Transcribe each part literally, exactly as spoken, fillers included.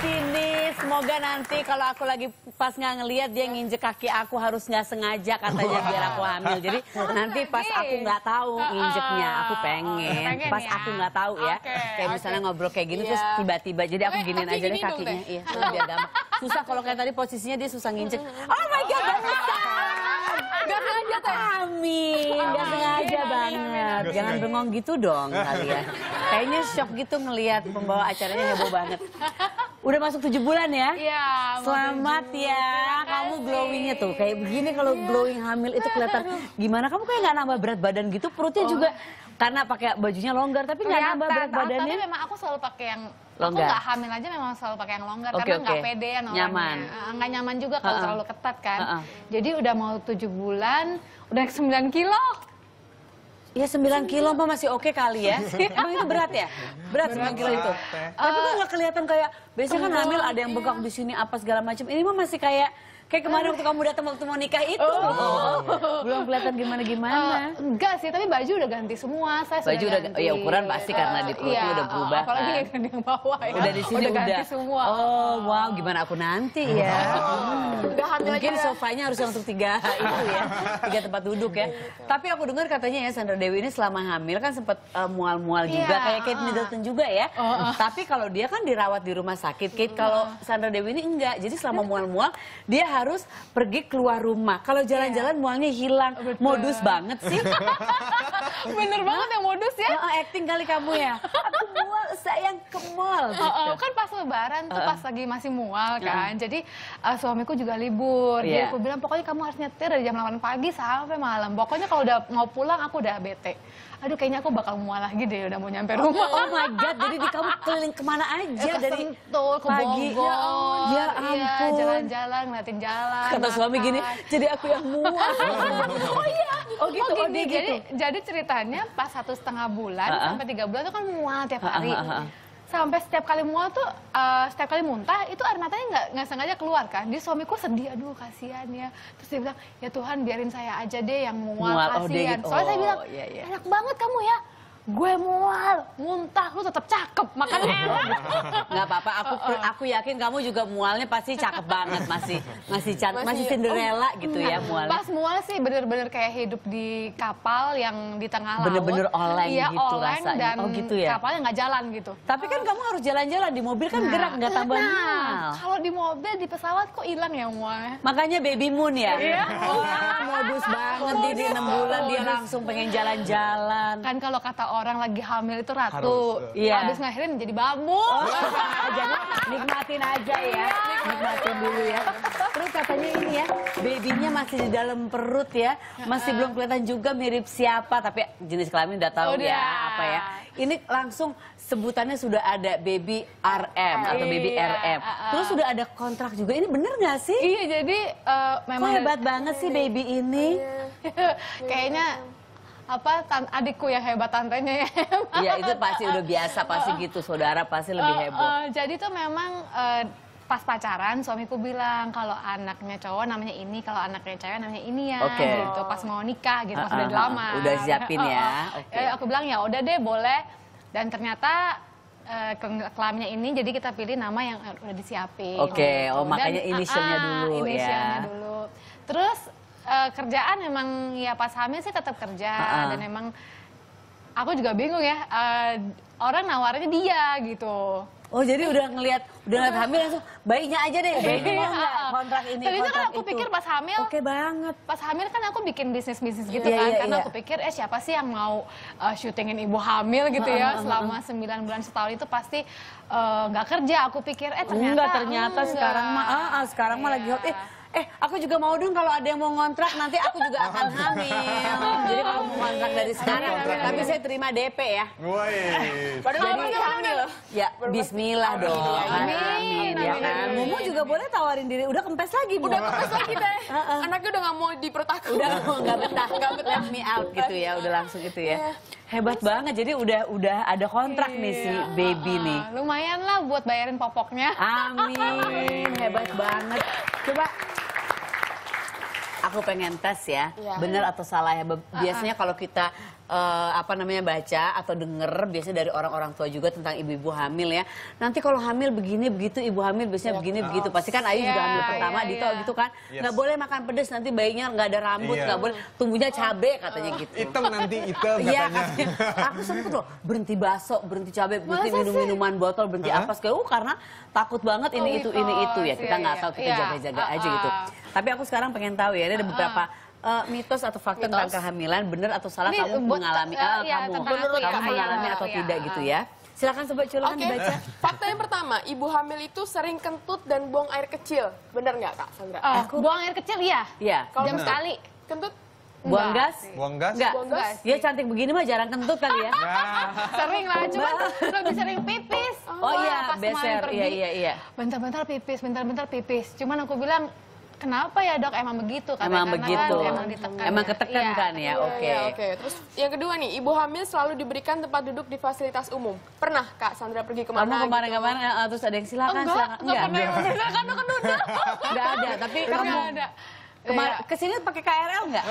sini. Semoga nanti kalau aku lagi pas nggak ngelihat dia nginjek kaki aku, harus nggak sengaja katanya biar aku hamil. Jadi nanti pas aku nggak tahu nginjeknya, aku pengen. Pas aku nggak tahu ya, kayak misalnya ngobrol kayak gini terus tiba-tiba. Jadi aku giniin aja deh kakinya. Iya, biar gampang. Susah kalau kayak tadi posisinya dia susah nginjek. Oh my God, gak bisa. Gak sengaja tuh. Amin, gak sengaja banget. Jangan bengong gitu dong kalian. Kayaknya shock gitu ngelihat pembawa acaranya heboh banget. Udah masuk tujuh bulan ya? Iya. Selamat ya. Kamu glowingnya tuh kayak begini, kalau glowing hamil itu kelihatan. Gimana kamu kayak nggak nambah berat badan gitu? Perutnya juga karena pakai bajunya longgar tapi nggak nambah berat badannya. Tapi memang aku selalu pakai yang longgar. Aku nggak hamil aja memang selalu pakai yang longgar okay, karena nggak okay. pede ya orangnya. Nyaman. Nggak nyaman juga kalau uh-uh. terlalu ketat kan. Uh-uh. Jadi udah mau tujuh bulan, udah sembilan kilo. Ya sembilan kilo mah masih oke okay kali ya. Emang itu berat ya? Berat, berat sembilan kilo itu. Uh, Tapi kok nggak kelihatan kayak biasanya kan hamil ada yang bengkak di sini apa segala macam. Ini mah masih kayak kayak kemarin waktu kamu datang waktu mau nikah itu. Oh. Oh. Belum kelihatan gimana-gimana. Uh, enggak sih, tapi baju udah ganti semua. Saya baju sudah ganti. Udah, ya ukuran pasti karena di perutnya uh, udah berubah. Uh, apalagi kan yang bawah ya. Udah di sini udah. Ganti udah. Semua. Oh, wow, gimana aku nanti ya. Oh. Udah mungkin aja. Sofanya harus langsung tiga itu ya. Tiga tempat duduk ya. Tapi aku dengar katanya ya Sandra Dewi ini selama hamil kan sempat uh, mual-mual yeah. juga. Kayak Kate Middleton uh. juga ya. Uh. Tapi kalau dia kan dirawat di rumah sakit. Kate uh. kalau Sandra Dewi ini enggak. Jadi selama mual-mual dia harus harus pergi keluar rumah. Kalau jalan-jalan yeah. mualnya hilang. Betul. Modus banget sih. Bener banget yang modus ya. Oh, acting kali kamu ya. Aku mual, sayang ke mall. Gitu. Oh, oh, kan pas lebaran tuh pas lagi masih mual kan. Mm. Jadi uh, suamiku juga libur. Yeah. Jadi aku bilang pokoknya kamu harus nyetir dari jam delapan pagi sampai malam. Pokoknya kalau udah mau pulang aku udah bete. Aduh kayaknya aku bakal mual lagi deh udah mau nyampe rumah. Oh my God, jadi di kamu keliling kemana aja ya, dari Sentul ke Bogor. Ya ampun. Jalan-jalan, ngeliatin jalan. Kata makan. Suami gini, jadi aku yang mual. Oh iya. Oh gitu, oh, gini, oh, dia jadi, gitu. Jadi ceritanya pas satu setengah bulan uh -huh. sampai tiga bulan itu kan mual tiap hari. Uh -huh. Uh -huh. Sampai setiap kali mual tuh, uh, setiap kali muntah, itu air matanya nggak sengaja keluar kan. Jadi suamiku sedih, aduh kasihan ya. Terus dia bilang, ya Tuhan biarin saya aja deh yang mual, mual kasihan. Oh, soalnya oh, saya bilang, yeah, yeah. enak banget kamu ya. Gue mual, muntah, lu tetap cakep, makan enak. Nggak apa-apa, aku aku yakin kamu juga mualnya pasti cakep banget, masih masih cantik, masih Cinderella oh, gitu ya mualnya. Pas mual sih bener-bener kayak hidup di kapal yang di tengah laut. Bener-bener oleng iya, gitu oleng rasanya. Dan oh, gitu ya? Kapalnya nggak jalan gitu. Tapi kan kamu harus jalan-jalan, di mobil kan nah, gerak nggak tambah nah, mual. Kalau di mobil, di pesawat kok hilang ya mualnya. Makanya baby moon ya? Iya. Wah, modus banget, jadi enam bulan dia langsung pengen jalan-jalan. Kan kalau kata orang, orang lagi hamil itu ratu, harus, ya. Habis ngelahirin jadi bambu. Oh, jadi nikmatin aja ya, nikmatin dulu ya. Terus katanya ini ya, babynya masih di dalam perut ya, masih belum kelihatan juga mirip siapa, tapi jenis kelamin udah tahu oh, ya, dia. Apa ya. Ini langsung sebutannya sudah ada baby R M atau baby iya, R M. Terus sudah ada kontrak juga, ini bener gak sih? Iya, jadi uh, memang. Kok hebat banget sih baby ini. Kayaknya apa adikku yang hebat tantenya ya. Iya itu pasti udah biasa pasti gitu saudara pasti lebih heboh. Uh, uh, jadi tuh memang uh, pas pacaran suamiku bilang kalau anaknya cowok namanya ini, kalau anaknya cewek namanya ini ya okay. gitu. Pas mau nikah gitu pas uh, uh, udah dilamar. Udah siapin uh, uh. ya. Okay. Ya aku bilang ya udah deh boleh dan ternyata Uh, kelaminnya ini jadi kita pilih nama yang udah disiapin. Oke okay. oh, oh makanya dan, inisialnya uh, dulu inisialnya ya. Dulu. Terus Uh, kerjaan emang ya pas hamil sih tetap kerja uh-uh. dan emang aku juga bingung ya uh, orang nawarnya dia gitu. Oh jadi udah ngelihat udah ngeliat hamil langsung bayinya aja deh. Bayi mau nggak kontrak ini. Tapi kan aku itu. Pikir pas hamil. Oke okay banget. Pas hamil kan aku bikin bisnis bisnis gitu yeah, kan yeah, karena yeah. aku pikir eh siapa sih yang mau uh, syutingin ibu hamil gitu ya selama sembilan bulan setahun itu pasti nggak uh, kerja aku pikir eh ternyata. Enggak ternyata enggak. Sekarang mah ah, ah, sekarang yeah. mah lagi hot eh. Eh, aku juga mau dong kalau ada yang mau ngontrak nanti aku juga akan hamil. Jadi kalau mau ngontrak dari sekarang, tapi saya terima D P ya. Woi. Padahal jadi hamil loh. Ya, bismillah dong. Amin. Ya kan. Mumu juga boleh tawarin diri. Udah kempes lagi, Bu. Udah kempes lagi deh. Anaknya udah nggak mau di perut aku. Udah nggak betah, nggak betah. Let me out gitu ya, udah langsung itu ya. Hebat banget, jadi udah udah ada kontrak nih si baby nih. Lumayan lah buat bayarin popoknya. Amin. Hebat banget. Coba. aku pengen tes ya, ya. Bener atau salah ya. Biasanya kalau kita uh, apa namanya baca atau denger biasanya dari orang-orang tua juga tentang ibu-ibu hamil ya. Nanti kalau hamil begini begitu, ibu hamil biasanya ya. begini oh. begitu. Pasti kan Ayu yeah, juga hamil pertama, yeah, Ditto yeah. gitu kan. Yes. Gak boleh makan pedes, nanti bayinya gak ada rambut, yeah. gak boleh tumbuhnya cabe katanya gitu. Hitam nanti, hitam katanya. Ya, aku sempet loh berhenti baso, berhenti cabe, berhenti minum-minuman botol, berhenti uh-huh. apa segala. Karena takut banget ini oh itu, ini itu ya. Kita yeah, gak yeah. tahu, kita jaga-jaga yeah. aja uh-uh. gitu. Tapi aku sekarang pengen tahu ya, ada uh-uh. beberapa... Uh, mitos atau fakta mitos. tentang kehamilan, benar atau salah Ini, kamu mengalami uh, ya, kamu, kamu ya, mengalami ya, atau ya, tidak ya. gitu ya. Silakan sobat Culan okay. dibaca. Fakta yang pertama, ibu hamil itu sering kentut dan buang air kecil. Benar nggak Kak Sandra? Uh, Aku buang air kecil iya. Iya. Kalau jam sekali kentut. Buang gas? Buang gas? Enggak. Buang gas. Dia cantik begini mah jarang kentut kali ya. Sering lah, cuma lebih sering pipis. Oh iya, beser. Iya iya iya. Bentar-bentar pipis, bentar-bentar pipis. Cuman aku bilang, kenapa ya dok, emang begitu kan? Emang begitu, kan, emang ditekan, emang ya. ketekan ya. kan ya, oke. Okay. Ya, okay. Terus yang kedua nih, ibu hamil selalu diberikan tempat duduk di fasilitas umum. Pernah Kak Sandra pergi kemana? Kamu kemana-kemana, gitu? kemana, terus ada yang silakan, enggak, silakan. Enggak, enggak pernah, silakan duduk duduk. Enggak ada, tapi kamu enggak ada. Kemar- kesini pakai K R L nggak?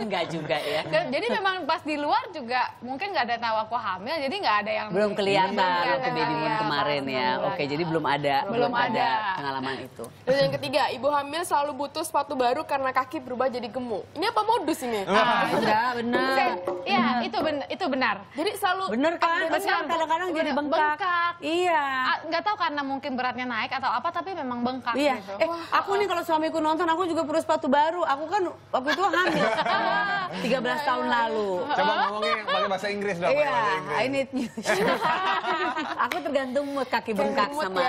Nggak juga ya. Jadi memang pas di luar juga mungkin nggak ada tahu aku hamil, jadi nggak ada yang belum kelihatan waktu baby moon kemarin ya. Oke, jadi belum ada belum ada pengalaman itu. Terus yang ketiga, ibu hamil selalu butuh sepatu baru karena kaki berubah jadi gemuk. Ini apa modus ini? Ah, udah benar. Iya, itu benar, itu benar. Jadi selalu benar kan? Kadang-kadang jadi bengkak. Iya. Nggak tahu karena mungkin beratnya naik atau apa, tapi memang bengkak. Iya. Eh, aku nih kalau suamiku nonton, aku juga perlu sepatu baru, aku kan waktu itu hamil tiga belas tahun lalu. Coba ngomongin pakai bahasa Inggris dong. Iya, I need you. Aku tergantung mood, kaki bengkak sama.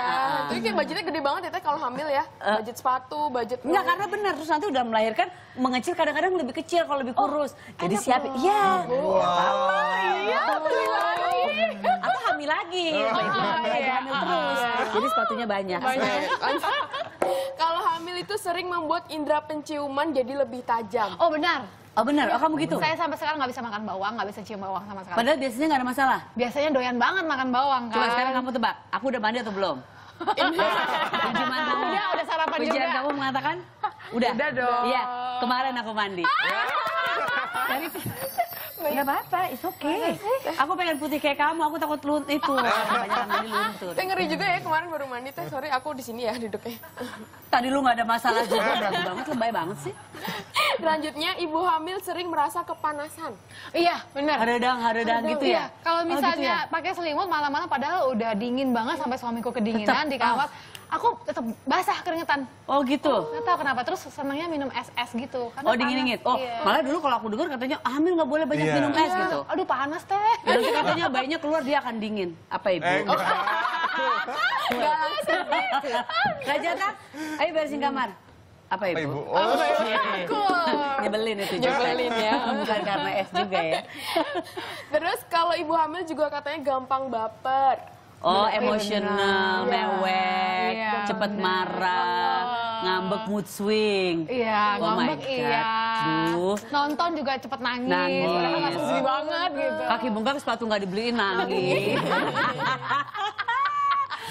Tapi kayak budgetnya gede banget ya teh kalau hamil ya. Budget sepatu, budget. Enggak, karena benar terus nanti udah melahirkan mengecil, kadang-kadang lebih kecil kalau lebih kurus. Jadi siapin. Iya. Iya. Aku hamil lagi. Hamil terus. Jadi sepatunya banyak. Kalau hamil itu sering membuat indera penciuman jadi lebih tajam. Oh benar. Oh benar. Oh kamu gitu. Saya sampai sekarang nggak bisa makan bawang, nggak bisa cium bawang sama sekali. Padahal biasanya nggak ada masalah. Biasanya doyan banget makan bawang. Kan? Coba sekarang kamu tebak, aku udah mandi atau belum? Gimana? Udah, udah sarapan juga. Ujian kamu mengatakan? Udah. Udah dong. Iya. Kemarin aku mandi. Dari... Gak apa-apa, it's okay. Aku pengen putih kayak kamu, aku takut luntur itu. Banyak mandi luntur. Saya ngeri juga ya, kemarin baru mandi teh, sorry aku di sini ya duduknya. Tadi lu gak ada masalah juga, berlaku banget, lebay banget sih. Selanjutnya, ibu hamil sering merasa kepanasan. Iya, benar. Haredang, haredang gitu ya? Iya, kalau misalnya oh, gitu ya? pakai selimut malam-malam padahal udah dingin banget sampai suamiku kedinginan di kamar. Aku tetap basah keringetan. Oh gitu. Oh, gak tahu kenapa, terus senangnya minum es es gitu. Karena oh dingin-dingin. Oh iya. Malah dulu kalau aku dengar katanya hamil nggak boleh banyak yeah. minum es yeah. gitu. Aduh panas teh. Nanti katanya bayinya keluar dia akan dingin. Apa ibu? Eh, oh. Gak Rajata, ayo beresin kamar. Apa ibu? Ibu. Oh, oh iya. Nyebelin itu juga. Nyebelin ya. Bukan karena es juga ya. Terus kalau ibu hamil juga katanya gampang baper. Oh, emosional, mewek, yeah, cepat bener. marah, ngambek, mood swing. Iya, yeah, oh ngambek iya. Duh. Nonton juga cepat nangis. Nangis. Orang langsung sedih banget gitu. Kaki bengkak, sepatu nggak dibeliin, nangis.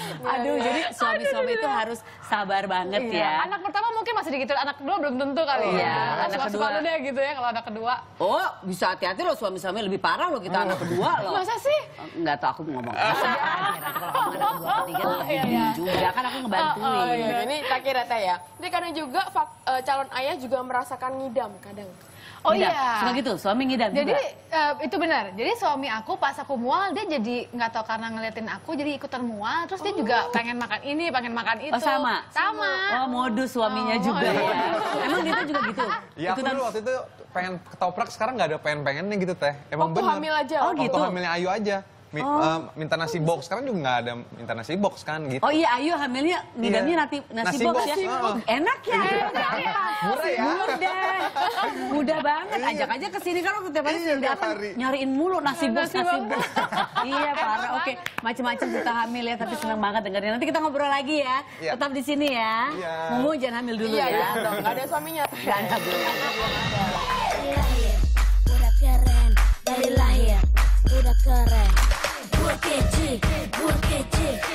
Aduh, jadi suami-suami itu harus sabar banget iya. ya. Anak pertama mungkin masih dikit, anak kedua belum tentu kali oh, ya. Anak suka kedua deh gitu ya kalau anak kedua. Oh, bisa hati-hati loh, suami-suami lebih parah loh kita oh. anak kedua loh. Masa sih? Enggak tahu aku ngomong. Kalau kamu anak kedua ketiga lebih bingung juga kan aku ngebantuin. Oh, oh, iya. Ini tak kira-kira ya. Jadi kadang juga fak, uh, calon ayah juga merasakan ngidam kadang. Oh ngidam. iya, suka gitu, suami ngidam jadi, juga. Jadi uh, itu benar. Jadi suami aku pas aku mual dia jadi nggak tahu karena ngeliatin aku jadi ikutan mual. Terus oh. dia juga pengen makan ini, pengen makan itu. Oh, sama, sama. Oh modus suaminya oh, juga. Iya. Emang dia juga gitu. Ya aku dulu waktu itu pengen ketoprak, sekarang nggak ada pengen-pengennya gitu teh. Emang benar. Waktu hamil aja. Oh gitu. Waktu hamilnya Ayu aja. Min, oh. uh, minta nasi box, sekarang juga nggak ada minta nasi box kan gitu. Oh iya, Ayu hamilnya ngidamnya yeah. nasi, nasi box, box ya. Oh. Enak ya, enak ya. Murah ya. Mudah, mudah banget. Ajak aja ke sini kan aku tiap hari datang nyariin mulu nasi box, nasi box. Iya parah. Oke, macam-macam kita hamil ya, tapi senang banget dengarnya. Nanti kita ngobrol lagi ya. Yeah. Tetap di sini ya. Yeah. Mumu jangan hamil dulu yeah, ya. Iya, dong. Ada suaminya. Jangan dulu. Dari lahir, udah keren. Dari lahir, udah keren. Buat kecil, buat kecil.